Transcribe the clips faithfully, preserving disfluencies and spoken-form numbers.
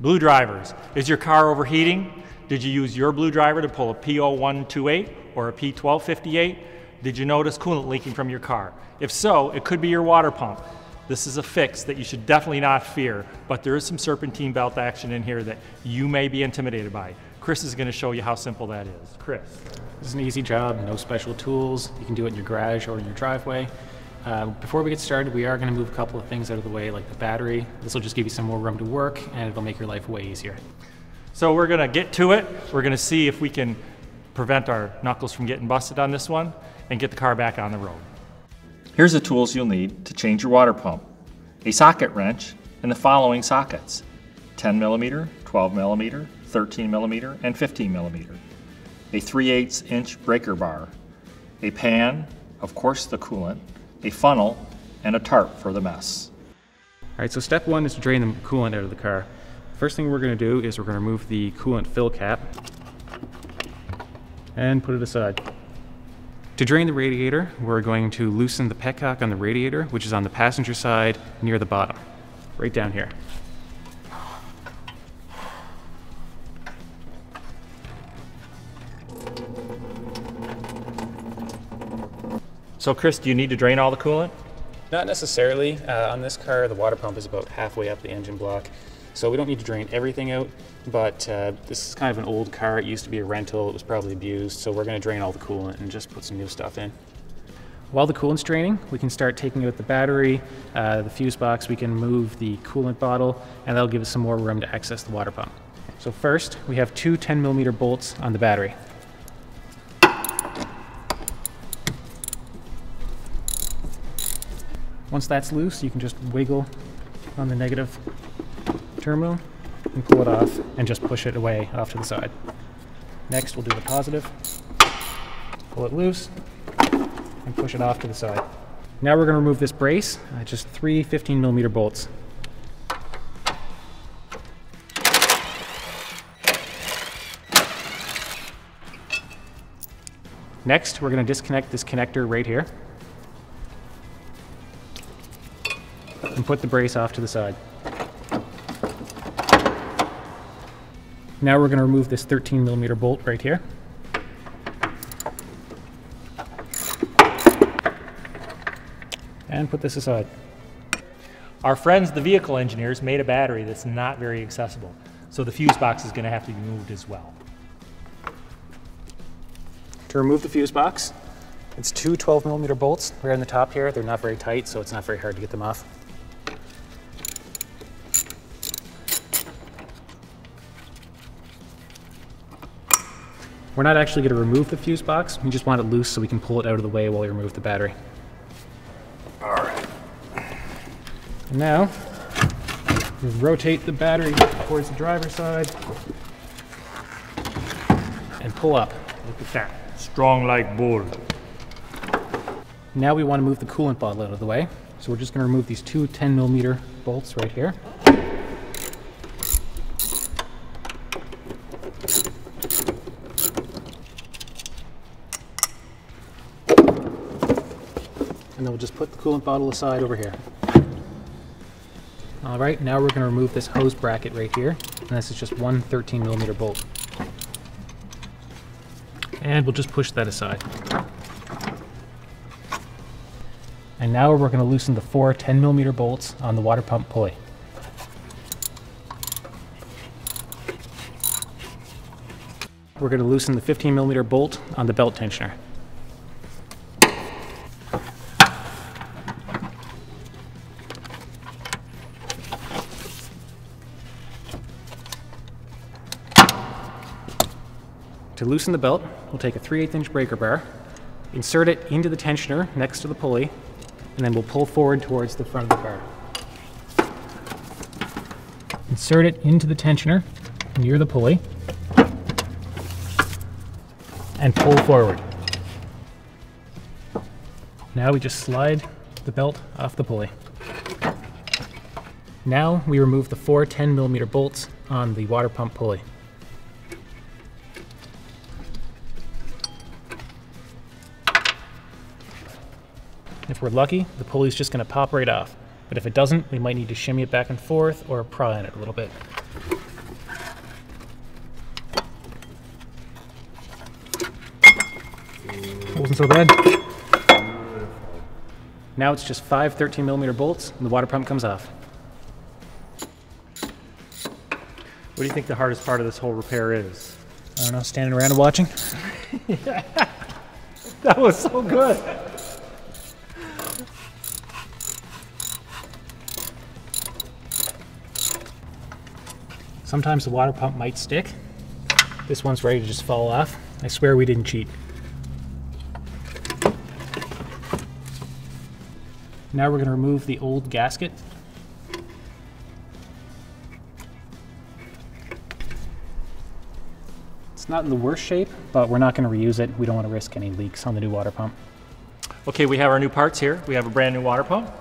BlueDrivers, is your car overheating? Did you use your BlueDriver to pull a P zero one two eight or a P twelve fifty-eight? Did you notice coolant leaking from your car? If so, it could be your water pump. This is a fix that you should definitely not fear, but there is some serpentine belt action in here that you may be intimidated by. Chris is going to show you how simple that is. Chris. This is an easy job, no special tools. You can do it in your garage or in your driveway. Uh, before we get started, we are going to move a couple of things out of the way, like the battery. This will just give you some more room to work, and it'll make your life way easier. So we're going to get to it. We're going to see if we can prevent our knuckles from getting busted on this one and get the car back on the road. Here's the tools you'll need to change your water pump: a socket wrench and the following sockets: ten millimeter, twelve millimeter, thirteen millimeter, and fifteen millimeter. A three eighths inch breaker bar, a pan, of course the coolant, a funnel, and a tarp for the mess. All right, so step one is to drain the coolant out of the car. First thing we're gonna do is we're gonna remove the coolant fill cap and put it aside. To drain the radiator, we're going to loosen the petcock on the radiator, which is on the passenger side near the bottom, right down here. So Chris, do you need to drain all the coolant? Not necessarily. Uh, on this car, the water pump is about halfway up the engine block, so we don't need to drain everything out, but uh, this is kind of an old car. It used to be a rental. It was probably abused, so we're going to drain all the coolant and just put some new stuff in. While the coolant's draining, we can start taking out the battery, uh, the fuse box. We can move the coolant bottle, and that'll give us some more room to access the water pump. So first, we have two ten millimeter bolts on the battery. Once that's loose, you can just wiggle on the negative terminal and pull it off and just push it away off to the side. Next, we'll do the positive, pull it loose, and push it off to the side. Now we're going to remove this brace, uh, just three fifteen millimeter bolts. Next, we're going to disconnect this connector right here and put the brace off to the side. Now we're going to remove this thirteen millimeter bolt right here. And put this aside. Our friends, the vehicle engineers, made a battery that's not very accessible, so the fuse box is going to have to be moved as well. To remove the fuse box, it's two twelve millimeter bolts right on the top here. They're not very tight, so it's not very hard to get them off. We're not actually going to remove the fuse box. We just want it loose so we can pull it out of the way while we remove the battery. All right. And now, we rotate the battery towards the driver's side and pull up. Look at that. Strong like bull. Now we want to move the coolant bottle out of the way. So we're just going to remove these two ten millimeter bolts right here. And then we'll just put the coolant bottle aside over here. All right, now we're going to remove this hose bracket right here. And this is just one thirteen millimeter bolt. And we'll just push that aside. And now we're going to loosen the four ten millimeter bolts on the water pump pulley. We're going to loosen the fifteen millimeter bolt on the belt tensioner. To loosen the belt, we'll take a three eighths inch breaker bar, insert it into the tensioner next to the pulley, and then we'll pull forward towards the front of the car. Insert it into the tensioner near the pulley, and pull forward. Now we just slide the belt off the pulley. Now we remove the four ten millimeter bolts on the water pump pulley. If we're lucky, the pulley's just going to pop right off. But if it doesn't, we might need to shimmy it back and forth or pry on it a little bit. Wasn't so bad. Now it's just five thirteen millimeter bolts and the water pump comes off. What do you think the hardest part of this whole repair is? I don't know, standing around and watching. That was so good. Sometimes the water pump might stick. This one's ready to just fall off. I swear we didn't cheat. Now we're going to remove the old gasket. It's not in the worst shape, but we're not going to reuse it. We don't want to risk any leaks on the new water pump. Okay, we have our new parts here. We have a brand new water pump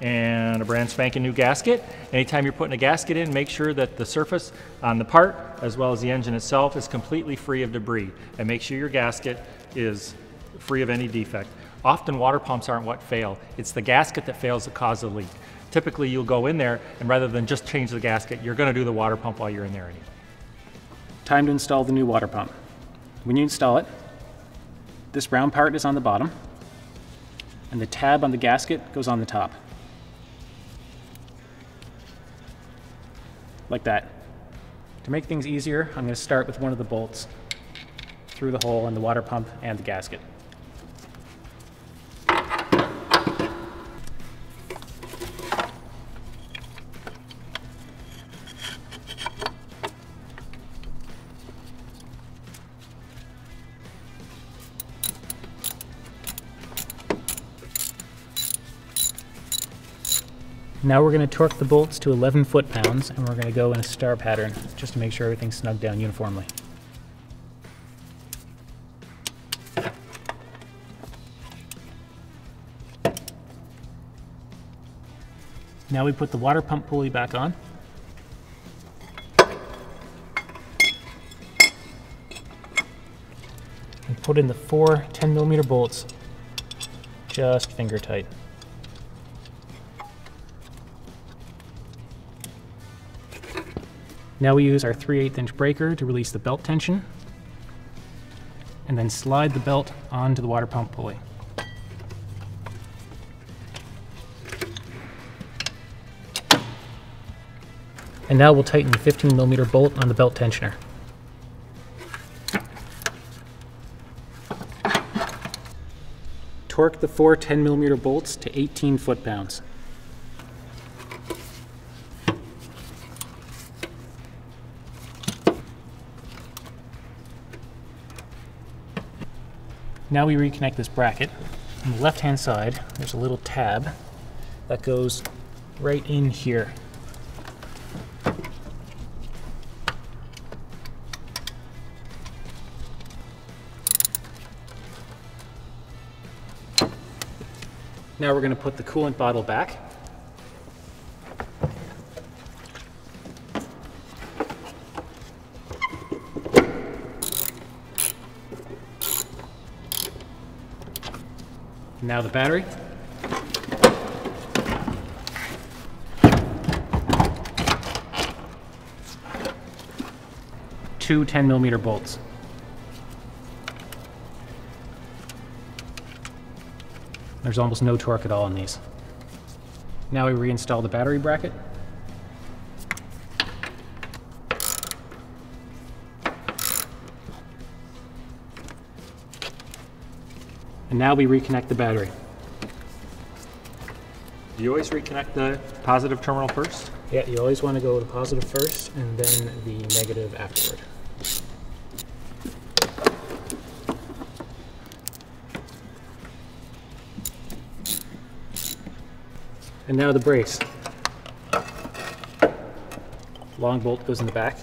and a brand spanking new gasket. Anytime you're putting a gasket in, make sure that the surface on the part, as well as the engine itself, is completely free of debris. And make sure your gasket is free of any defect. Often water pumps aren't what fail. It's the gasket that fails that causes the leak. Typically you'll go in there and rather than just change the gasket, you're gonna do the water pump while you're in there anyway. Time to install the new water pump. When you install it, this round part is on the bottom and the tab on the gasket goes on the top. Like that. To make things easier, I'm gonna start with one of the bolts through the hole in the water pump and the gasket. Now we're going to torque the bolts to eleven foot-pounds and we're going to go in a star pattern just to make sure everything's snugged down uniformly. Now we put the water pump pulley back on. And put in the four ten millimeter bolts just finger tight. Now we use our three eighths inch breaker to release the belt tension and then slide the belt onto the water pump pulley. And now we'll tighten the fifteen millimeter bolt on the belt tensioner. Torque the four ten millimeter bolts to eighteen foot-pounds. Now we reconnect this bracket. On the left-hand side, there's a little tab that goes right in here. Now we're going to put the coolant bottle back. Now the battery. Two ten millimeter bolts. There's almost no torque at all in these. Now we reinstall the battery bracket. And now we reconnect the battery. Do you always reconnect the positive terminal first? Yeah, you always want to go to positive first and then the negative afterward. And now the brace. Long bolt goes in the back.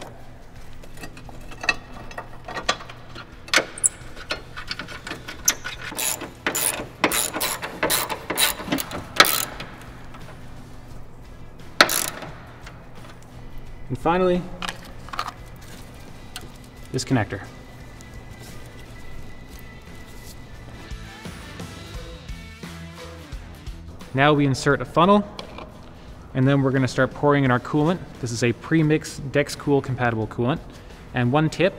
And finally, this connector. Now we insert a funnel, and then we're going to start pouring in our coolant. This is a pre-mixed DexCool compatible coolant. And one tip,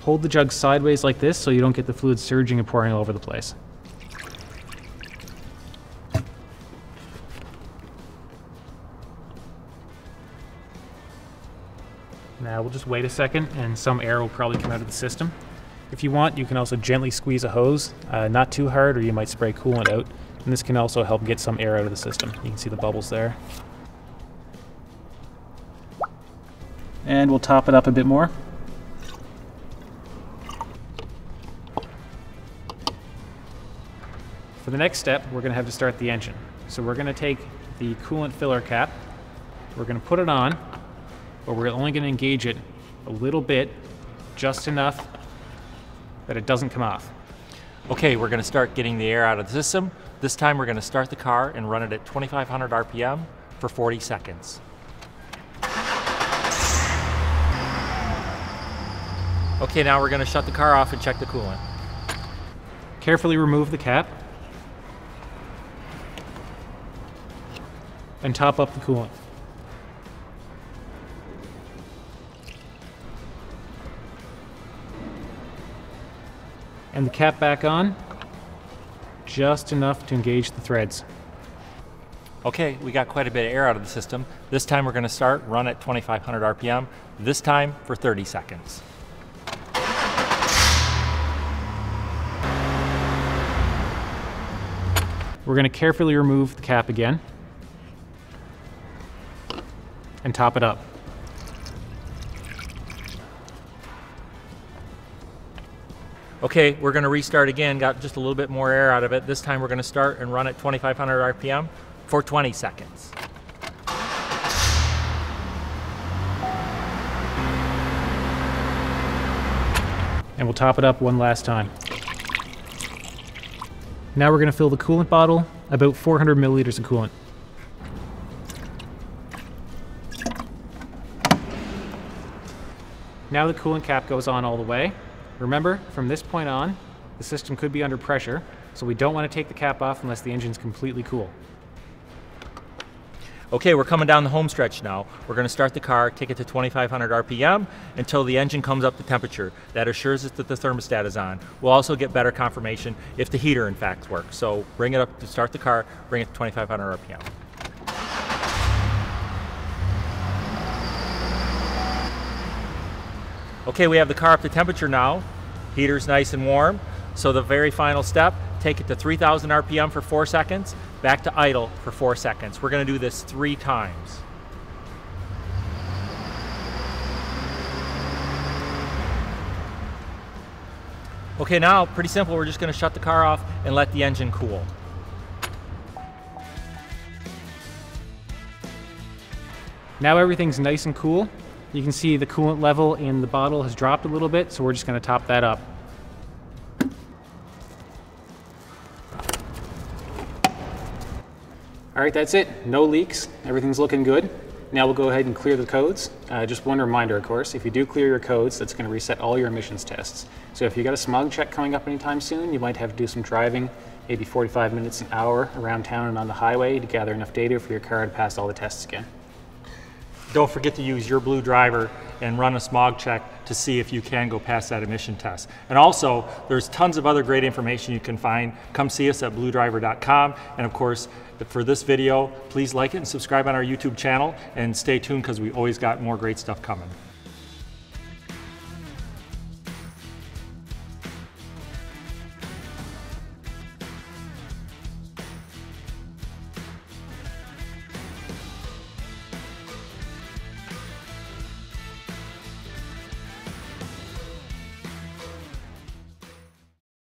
hold the jug sideways like this so you don't get the fluid surging and pouring all over the place. Now we'll just wait a second and some air will probably come out of the system. If you want, you can also gently squeeze a hose, uh, not too hard, or you might spray coolant out. And this can also help get some air out of the system. You can see the bubbles there. And we'll top it up a bit more. For the next step, we're going to have to start the engine. So we're going to take the coolant filler cap, we're going to put it on, but we're only going to engage it a little bit, just enough that it doesn't come off. Okay, we're going to start getting the air out of the system. This time we're going to start the car and run it at twenty-five hundred R P M for forty seconds. Okay, now we're going to shut the car off and check the coolant. Carefully remove the cap and top up the coolant. And the cap back on, just enough to engage the threads. Okay, we got quite a bit of air out of the system. This time we're going to start, run at twenty-five hundred R P M, this time for thirty seconds. We're going to carefully remove the cap again and top it up. Okay, we're going to restart again, got just a little bit more air out of it. This time we're going to start and run at twenty-five hundred R P M for twenty seconds. And we'll top it up one last time. Now we're going to fill the coolant bottle, about four hundred milliliters of coolant. Now the coolant cap goes on all the way. Remember, from this point on, the system could be under pressure, so we don't want to take the cap off unless the engine's completely cool. Okay, we're coming down the home stretch now. We're going to start the car, take it to twenty-five hundred R P M until the engine comes up to temperature. That assures us that the thermostat is on. We'll also get better confirmation if the heater in fact works. So bring it up to start the car, bring it to twenty-five hundred R P M. Okay, we have the car up to temperature now. Heater's nice and warm. So the very final step, take it to three thousand R P M for four seconds, back to idle for four seconds. We're gonna do this three times. Okay, now, pretty simple. We're just gonna shut the car off and let the engine cool. Now everything's nice and cool. You can see the coolant level in the bottle has dropped a little bit, so we're just going to top that up. All right, that's it. No leaks. Everything's looking good. Now we'll go ahead and clear the codes. Uh, just one reminder, of course, if you do clear your codes, that's going to reset all your emissions tests. So if you got a smog check coming up anytime soon, you might have to do some driving, maybe forty-five minutes, an hour around town and on the highway to gather enough data for your car to pass all the tests again. Don't forget to use your BlueDriver and run a smog check to see if you can go past that emission test. And also, there's tons of other great information you can find. Come see us at blue driver dot com. And of course, for this video, please like it and subscribe on our YouTube channel. And stay tuned because we always got more great stuff coming.